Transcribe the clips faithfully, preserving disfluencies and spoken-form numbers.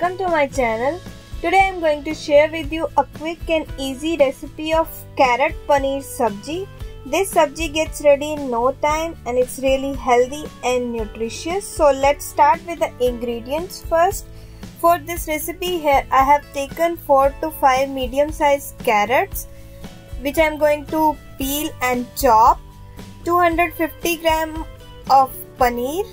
Welcome to my channel. Today I am going to share with you a quick and easy recipe of carrot paneer sabji. This sabji gets ready in no time and it's really healthy and nutritious. So let's start with the ingredients first. For this recipe here I have taken four to five medium sized carrots which I am going to peel and chop, two hundred fifty grams of paneer,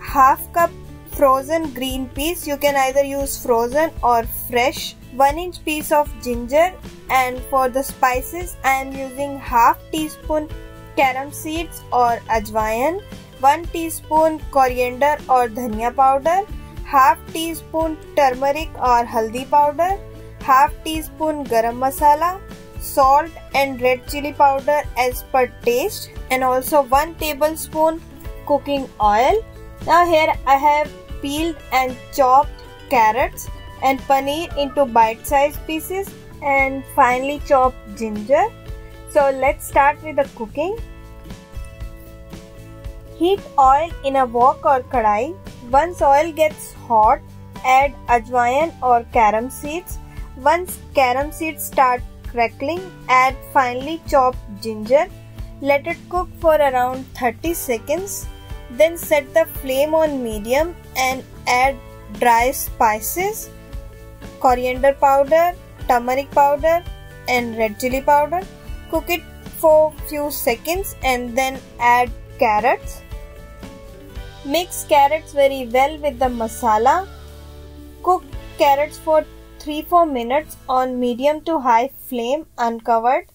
half cup frozen green peas, you can either use frozen or fresh, one inch piece of ginger, and for the spices I am using half teaspoon carom seeds or ajwain, one teaspoon coriander or dhania powder, half teaspoon turmeric or haldi powder, half teaspoon garam masala, salt and red chili powder as per taste, and also one tablespoon cooking oil. Now here I have peeled and chopped carrots and paneer into bite-sized pieces and finally chopped ginger. So let's start with the cooking. Heat oil in a wok or kadahi. Once oil gets hot, add ajwain or carom seeds. Once carom seeds start crackling, add finely chopped ginger. Let it cook for around thirty seconds. Then set the flame on medium and add dry spices, coriander powder, turmeric powder and red chili powder. Cook it for few seconds and then add carrots. Mix carrots very well with the masala. Cook carrots for three to four minutes on medium to high flame uncovered.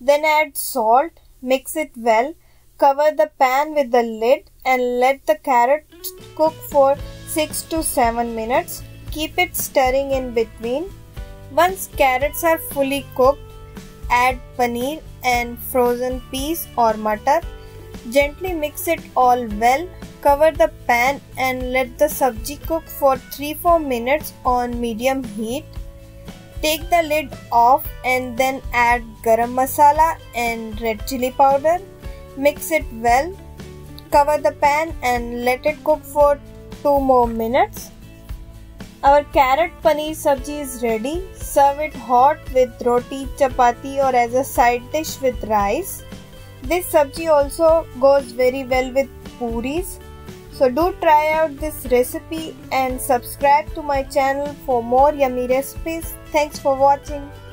Then add salt, mix it well. Cover the pan with the lid and let the carrot cook for six to seven minutes. Keep it stirring in between. Once carrots are fully cooked, add paneer and frozen peas or matar. Gently mix it all well. Cover the pan and let the sabji cook for three to four minutes on medium heat. Take the lid off and then add garam masala and red chili powder. Mix it well, cover the pan and let it cook for two more minutes. Our carrot paneer sabji is ready. Serve it hot with roti, chapati or as a side dish with rice. This sabji also goes very well with puris. So do try out this recipe and subscribe to my channel for more yummy recipes. Thanks for watching.